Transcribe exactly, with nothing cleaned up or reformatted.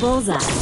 Bullseye.